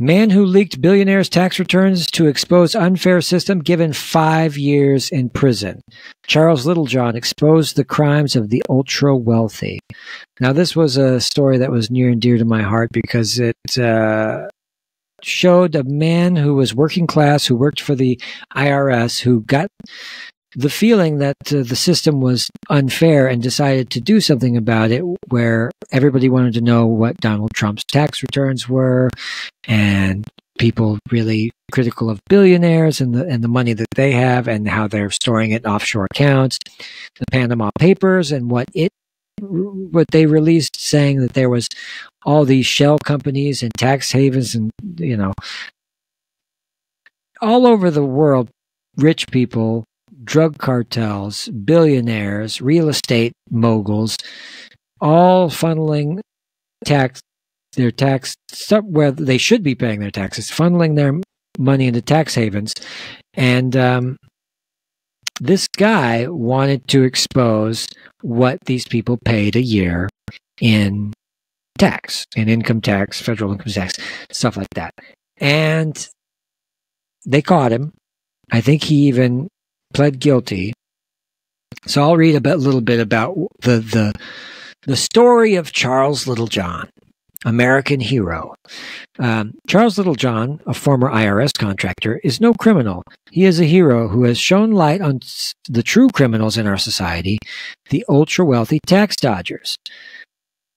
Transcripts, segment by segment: Man who leaked billionaires' tax returns to expose unfair system given 5 years in prison. Charles Littlejohn exposed the crimes of the ultra-wealthy. Now, this was a story that was near and dear to my heart because it showed a man who was working class, who worked for the IRS, who got the feeling that the system was unfair and decided to do something about it, where everybody wanted to know what Donald Trump's tax returns were, and people really critical of billionaires and the money that they have and how they're storing it in offshore accounts. The Panama Papers and what they released, saying that there was all these shell companies and tax havens and, you know, all over the world, rich people, drug cartels, billionaires, real estate moguls, all funneling their tax stuff where they should be paying their taxes, funneling their money into tax havens. And this guy wanted to expose what these people paid a year in tax, in income tax, federal income tax, stuff like that. And they caught him. I think he even pled guilty. So I'll read a little bit about the story of Charles Littlejohn, American hero. Charles Littlejohn, a former IRS contractor, is no criminal. He is a hero who has shown light on the true criminals in our society, the ultra-wealthy tax dodgers.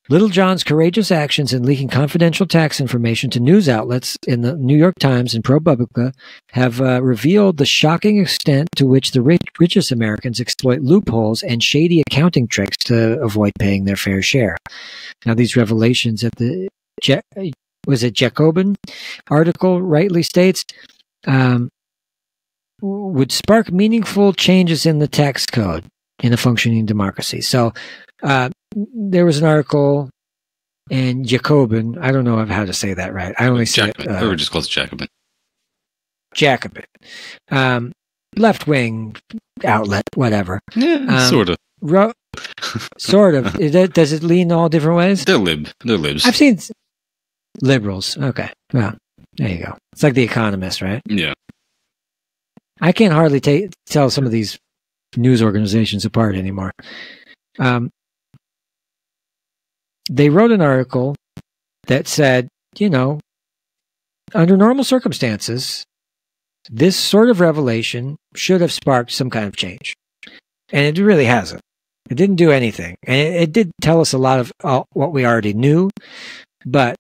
Littlejohn's courageous actions in leaking confidential tax information to news outlets in the New York Times and ProPublica have revealed the shocking extent to which the richest Americans exploit loopholes and shady accounting tricks to avoid paying their fair share. Now, these revelations at the Jacobin article rightly states would spark meaningful changes in the tax code in a functioning democracy. So, there was an article in Jacobin. I don't know how to say that right. I only say it, we were just close to Jacobin. Jacobin. Left-wing outlet, whatever. Yeah, sort of. Sort of. Does it lean all different ways? They're libs. I've seen liberals. Okay. Well, there you go. It's like The Economist, right? Yeah. I can't hardly tell some of these news organizations apart anymore. They wrote an article that said, you know, under normal circumstances, this sort of revelation should have sparked some kind of change. And it really hasn't. It didn't do anything. And it did tell us a lot of what we already knew, but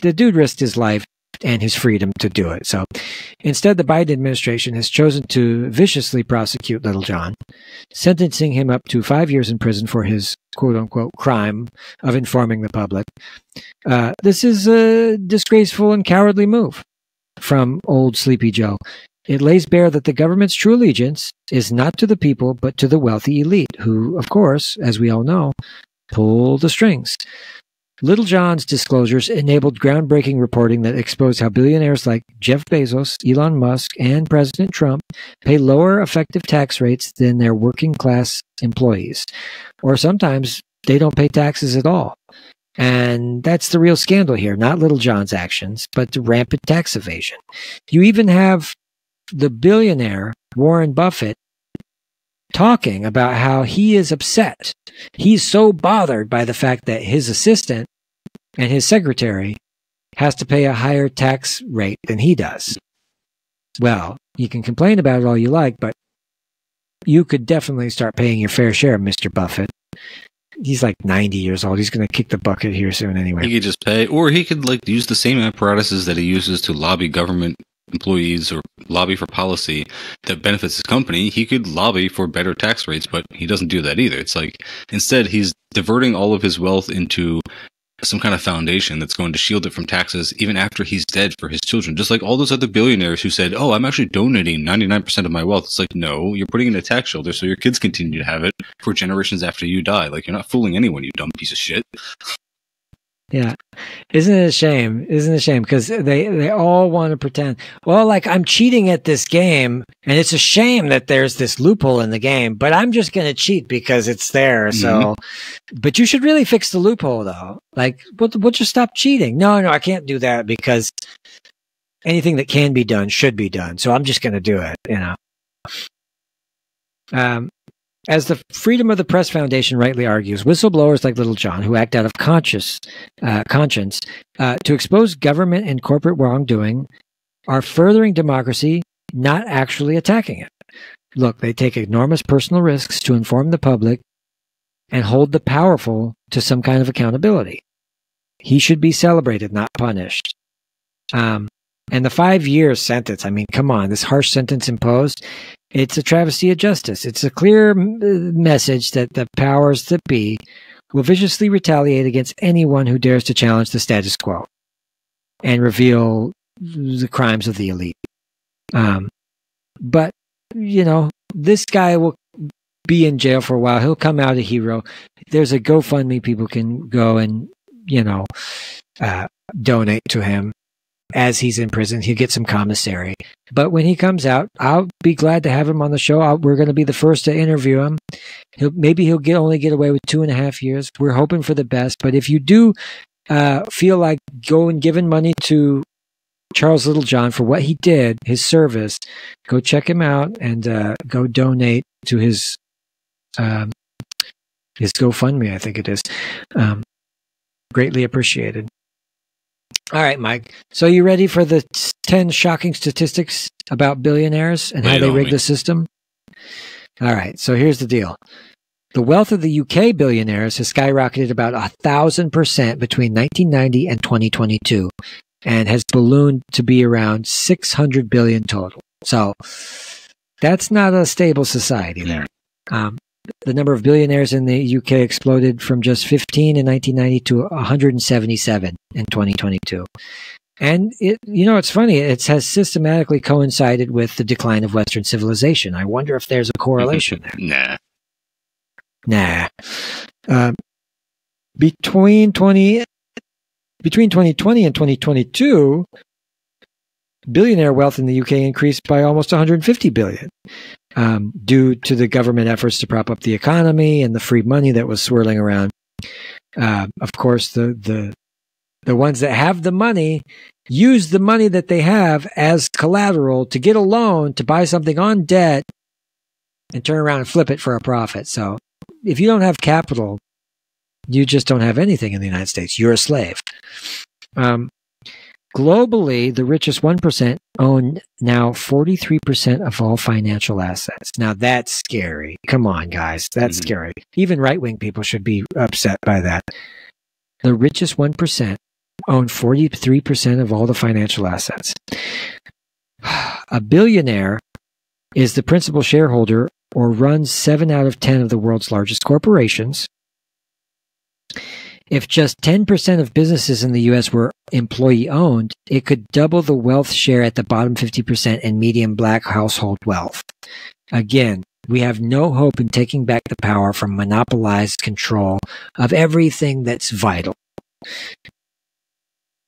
the dude risked his life and his freedom to do it. So instead, the Biden administration has chosen to viciously prosecute Littlejohn, sentencing him up to 5 years in prison for his quote-unquote crime of informing the public. This is a disgraceful and cowardly move from old Sleepy Joe. It lays bare that the government's true allegiance is not to the people, but to the wealthy elite who, of course, as we all know, pull the strings. Littlejohn's disclosures enabled groundbreaking reporting that exposed how billionaires like Jeff Bezos, Elon Musk, and President Trump pay lower effective tax rates than their working-class employees. Or sometimes they don't pay taxes at all. And that's the real scandal here, not Littlejohn's actions, but the rampant tax evasion. You even have the billionaire, Warren Buffett, talking about how he is upset. He's so bothered by the fact that his assistant and his secretary has to pay a higher tax rate than he does. Well, you can complain about it all you like, but you could definitely start paying your fair share, Mr. Buffett. He's like 90 years old. He's going to kick the bucket here soon anyway. He could just pay, or he could like use the same apparatuses that he uses to lobby government employees or lobby for policy that benefits his company. He could lobby for better tax rates, but he doesn't do that either. It's like instead he's diverting all of his wealth into some kind of foundation that's going to shield it from taxes even after he's dead for his children. Just like all those other billionaires who said, oh, I'm actually donating 99% of my wealth. It's like, no, you're putting in a tax shelter so your kids continue to have it for generations after you die. Like, you're not fooling anyone, you dumb piece of shit. Yeah. Isn't it a shame? Isn't it a shame? Because they all want to pretend, well, like, I'm cheating at this game, and it's a shame that there's this loophole in the game, but I'm just going to cheat because it's there. Mm-hmm. So, but you should really fix the loophole, though. Like, we'll just stop cheating. No, no, I can't do that because anything that can be done should be done. So I'm just going to do it, you know. As the Freedom of the Press Foundation rightly argues, whistleblowers like Littlejohn, who act out of conscience to expose government and corporate wrongdoing, are furthering democracy, not actually attacking it. Look, they take enormous personal risks to inform the public and hold the powerful to some kind of accountability. He should be celebrated, not punished. And the 5-year sentence, I mean, come on, this harsh sentence imposed, it's a travesty of justice. It's a clear message that the powers that be will viciously retaliate against anyone who dares to challenge the status quo and reveal the crimes of the elite. But, you know, this guy will be in jail for a while. He'll come out a hero. There's a GoFundMe. People can go and, you know, donate to him. As he's in prison, he'll get some commissary. But when he comes out, I'll be glad to have him on the show. We're going to be the first to interview him. Maybe he'll only get away with 2.5 years. We're hoping for the best. But if you do feel like going and giving money to Charles Littlejohn for what he did, his service, go check him out and go donate to his GoFundMe, I think it is. Greatly appreciated. All right, Mike. So you ready for the 10 shocking statistics about billionaires and how they rig the system? All right. So here's the deal. The wealth of the UK billionaires has skyrocketed about 1,000% between 1990 and 2022 and has ballooned to be around 600 billion total. So that's not a stable society there. The number of billionaires in the UK exploded from just 15 in 1990 to 177 in 2022. And, you know, it's funny. It has systematically coincided with the decline of Western civilization. I wonder if there's a correlation there. Nah. Between 2020 and 2022, billionaire wealth in the UK increased by almost 150 billion. Due to the government efforts to prop up the economy and the free money that was swirling around. Of course, the ones that have the money use the money that they have as collateral to get a loan, to buy something on debt, and turn around and flip it for a profit. So if you don't have capital, you just don't have anything in the United States. You're a slave. Globally, the richest 1% own now 43% of all financial assets. Now, that's scary. Come on, guys. That's scary. Even right-wing people should be upset by that. The richest 1% own 43% of all the financial assets. A billionaire is the principal shareholder or runs 7 out of 10 of the world's largest corporations. If just 10% of businesses in the U.S. were employee-owned, it could double the wealth share at the bottom 50% in median black household wealth. Again, we have no hope in taking back the power from monopolized control of everything that's vital.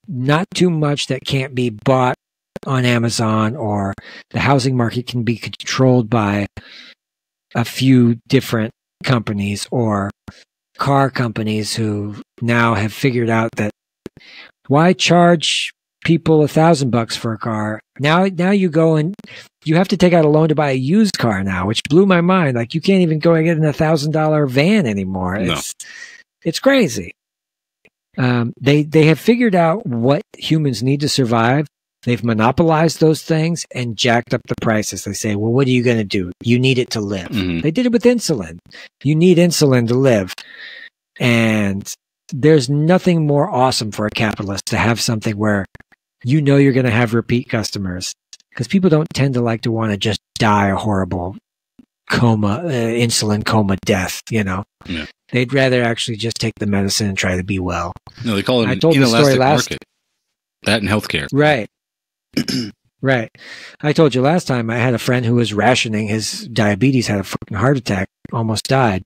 Not too much that can't be bought on Amazon, or the housing market can be controlled by a few different companies, or car companies who now have figured out that why charge people $1,000 for a car? Now you go and you have to take out a loan to buy a used car now, which blew my mind. Like, you can't even go and get an $1,000 van anymore. No. It's crazy. They have figured out what humans need to survive. They've monopolized those things and jacked up the prices. They say, well, what are you going to do? You need it to live. They did it with insulin. You need insulin to live. And there's nothing more awesome for a capitalist to have something where you know you're going to have repeat customers, because people don't tend to like to want to just die a horrible coma, insulin coma death, you know. Yeah. They'd rather actually just take the medicine and try to be well. No, they call it an inelastic market. That and healthcare. Right. Right. I told you last time I had a friend who was rationing his diabetes, had a fucking heart attack, almost died.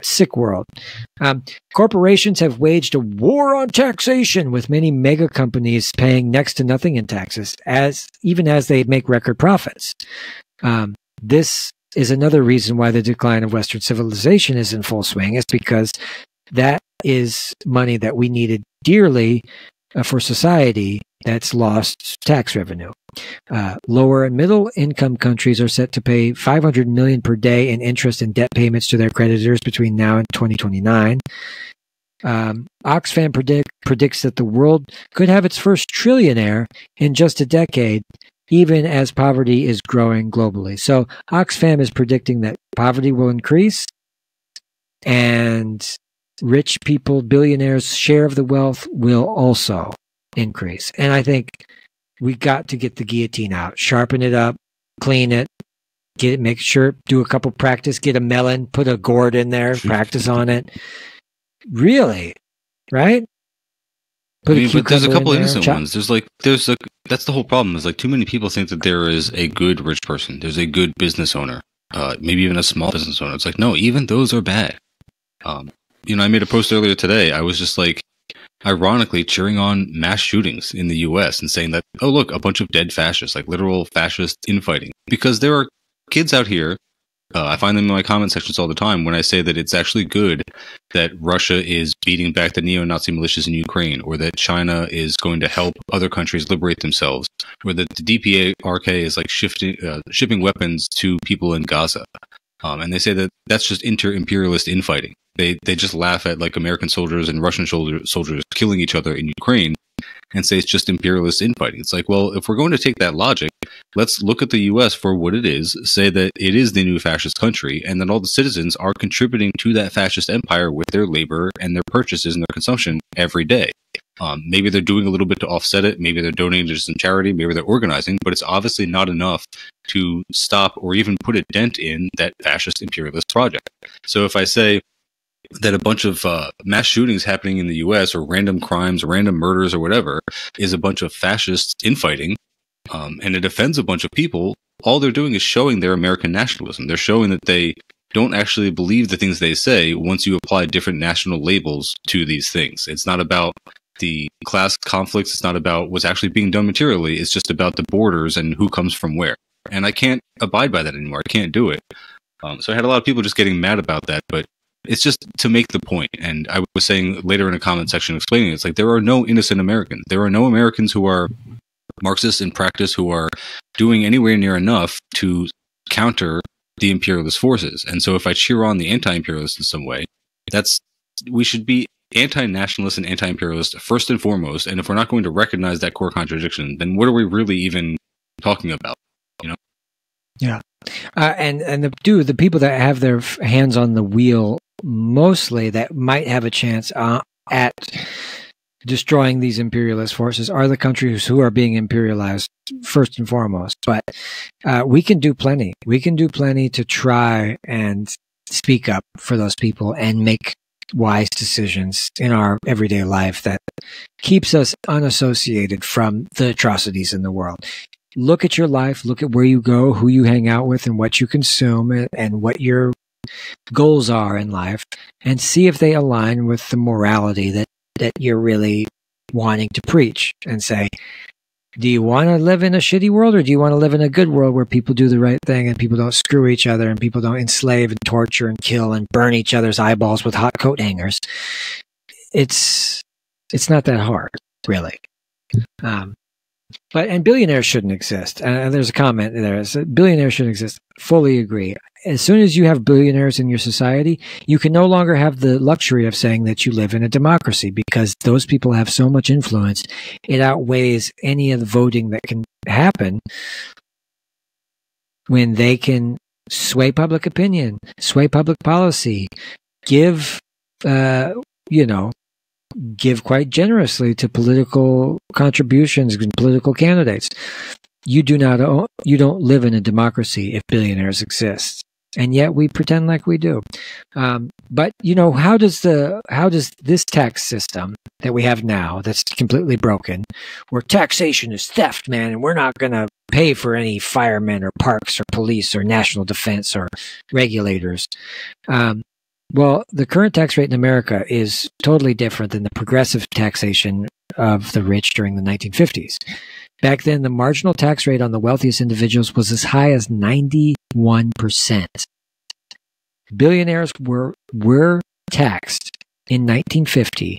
Sick world. Corporations have waged a war on taxation, with many mega companies paying next to nothing in taxes, even as they make record profits. This is another reason why the decline of Western civilization is in full swing. It's because that is money that we needed dearly for society that's lost tax revenue. Lower and middle income countries are set to pay $500 million per day in interest and debt payments to their creditors between now and 2029. Oxfam predicts that the world could have its first trillionaire in just a decade, even as poverty is growing globally. So Oxfam is predicting that poverty will increase and rich people, billionaires' share of the wealth will also increase. And I think we got to get the guillotine out, sharpen it up, clean it, get it, make sure, do a couple practice, get a melon, put a gourd in there, practice on it. Really? Right? I mean, but there's a couple innocent ones. That's the whole problem. Is like too many people think that there is a good rich person. There's a good business owner, maybe even a small business owner. It's like, no, even those are bad. You know, I made a post earlier today. I was just like, ironically, cheering on mass shootings in the U.S. and saying that, oh, look, a bunch of dead fascists, like literal fascist infighting, because there are kids out here. I find them in my comment sections all the time when I say that it's actually good that Russia is beating back the neo-Nazi militias in Ukraine, or that China is going to help other countries liberate themselves, or that the DPRK is like shipping weapons to people in Gaza. And they say that that's just inter-imperialist infighting. They just laugh at like American soldiers and Russian soldiers killing each other in Ukraine and say it's just imperialist infighting. It's like, well, if we're going to take that logic, let's look at the U.S. for what it is, say that it is the new fascist country, and that all the citizens are contributing to that fascist empire with their labor and their purchases and their consumption every day. Maybe they're doing a little bit to offset it. Maybe they're donating to some charity. Maybe they're organizing, but it's obviously not enough to stop or even put a dent in that fascist imperialist project. So if I say that a bunch of mass shootings happening in the U.S. or random crimes, random murders or whatever is a bunch of fascist infighting, and it offends a bunch of people, all they're doing is showing their American nationalism. They're showing that they don't actually believe the things they say once you apply different national labels to these things. It's not about the class conflicts. It's not about what's actually being done materially. It's just about the borders and who comes from where. And I can't abide by that anymore. I can't do it. So I had a lot of people just getting mad about that, but it's just to make the point. And I was saying later in a comment section explaining it, it's like there are no innocent Americans. There are no Americans who are Marxists in practice who are doing anywhere near enough to counter the imperialist forces. And so if I cheer on the anti-imperialist in some way, we should be anti-nationalist and anti-imperialist first and foremost. And if we're not going to recognize that core contradiction, then what are we really even talking about? You know? Yeah. And the people that have their hands on the wheel mostly that might have a chance at destroying these imperialist forces are the countries who are being imperialized first and foremost. But we can do plenty. We can do plenty to try and speak up for those people and make wise decisions in our everyday life that keeps us unassociated from the atrocities in the world. Look at your life, look at where you go, who you hang out with, and what you consume, and what your goals are in life, and see if they align with the morality that you're really wanting to preach, and say, do you want to live in a shitty world, or do you want to live in a good world where people do the right thing and people don't screw each other and people don't enslave and torture and kill and burn each other's eyeballs with hot coat hangers? It's not that hard, really. And billionaires shouldn't exist. There's a comment there. It's, billionaires shouldn't exist. Fully agree. As soon as you have billionaires in your society, you can no longer have the luxury of saying that you live in a democracy, because those people have so much influence. It outweighs any of the voting that can happen when they can sway public opinion, sway public policy, give quite generously to political contributions and political candidates. You don't live in a democracy if billionaires exist. and yet we pretend like we do. But you know, how does this tax system that we have now, that's completely broken, where taxation is theft, man, and we're not going to pay for any firemen or parks or police or national defense or regulators. Well, the current tax rate in America is totally different than the progressive taxation of the rich during the 1950s. Back then, the marginal tax rate on the wealthiest individuals was as high as 91%. Billionaires were taxed in 1950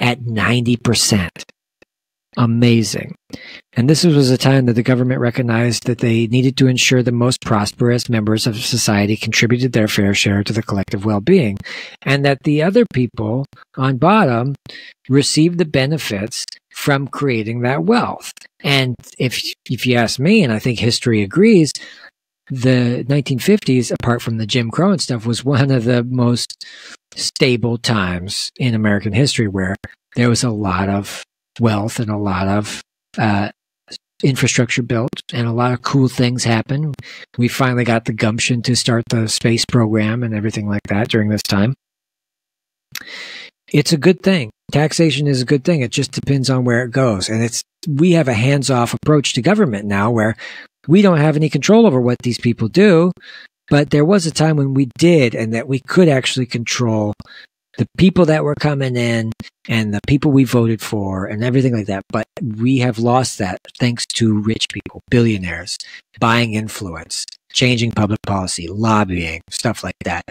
at 90%. Amazing. And this was a time that the government recognized that they needed to ensure the most prosperous members of society contributed their fair share to the collective well-being, and that the other people on bottom received the benefits from creating that wealth. And if you ask me, and I think history agrees, the 1950s, apart from the Jim Crow and stuff, was one of the most stable times in American history where there was a lot of wealth and a lot of infrastructure built and a lot of cool things happen. We finally got the gumption to start the space program and everything like that during this time. It's a good thing. Taxation is a good thing. It just depends on where it goes. And we have a hands-off approach to government now where we don't have any control over what these people do, but there was a time when we did, and that we could actually control the people that were coming in and the people we voted for and everything like that. But we have lost that thanks to rich people, billionaires, buying influence, changing public policy, lobbying, stuff like that.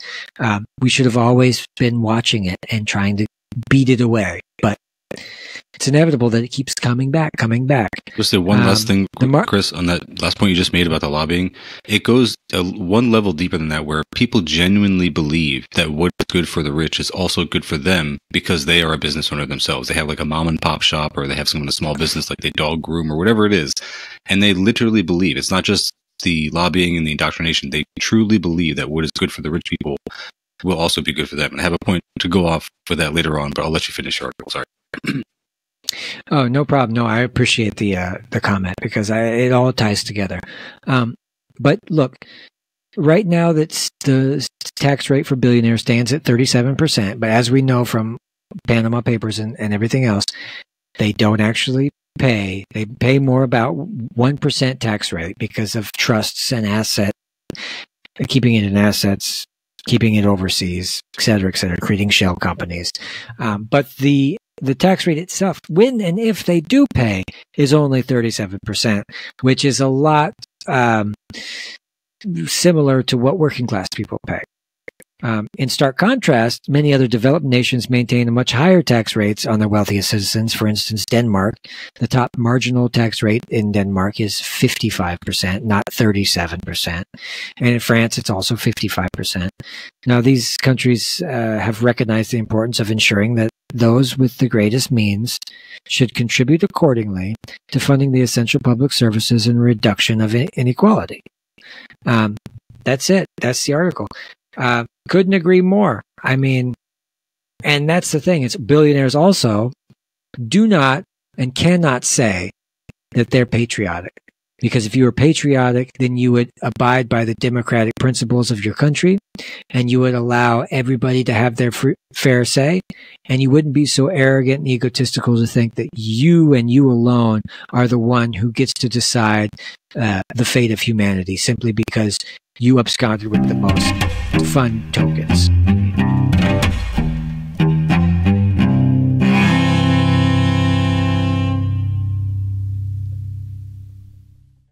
We should have always been watching it and trying to beat it away. But it's inevitable that it keeps coming back. Just the one last thing, Chris, on that last point you just made about the lobbying. It goes one level deeper than that, where people genuinely believe that what's good for the rich is also good for them because they are a business owner themselves. They have like a mom and pop shop, or they have someone in a small business, like they dog groom or whatever it is. And they literally believe, it's not just the lobbying and the indoctrination, they truly believe that what is good for the rich people will also be good for them. And I have a point to go off for that later on, but I'll let you finish your article. Sorry. Oh, no problem. No, I appreciate the comment, because it all ties together. But look, right now that the tax rate for billionaires stands at 37%. But as we know from Panama Papers and everything else, they don't actually pay. They pay more, about 1% tax rate, because of trusts and assets, keeping it in assets, keeping it overseas, et cetera, creating shell companies. But the tax rate itself, when and if they do pay, is only 37%, which is a lot similar to what working class people pay. In stark contrast, many other developed nations maintain much higher tax rates on their wealthiest citizens. For instance, Denmark, the top marginal tax rate in Denmark is 55%, not 37%. And in France, it's also 55%. Now, these countries have recognized the importance of ensuring that those with the greatest means should contribute accordingly to funding the essential public services and reduction of inequality. That's it. That's the article. Couldn't agree more. I mean, and that's the thing. It's billionaires also do not and cannot say that they're patriotic, because if you were patriotic, then you would abide by the democratic principles of your country, and you would allow everybody to have their fair say, and you wouldn't be so arrogant and egotistical to think that you and you alone are the one who gets to decide the fate of humanity simply because you absconded with the most fun tokens.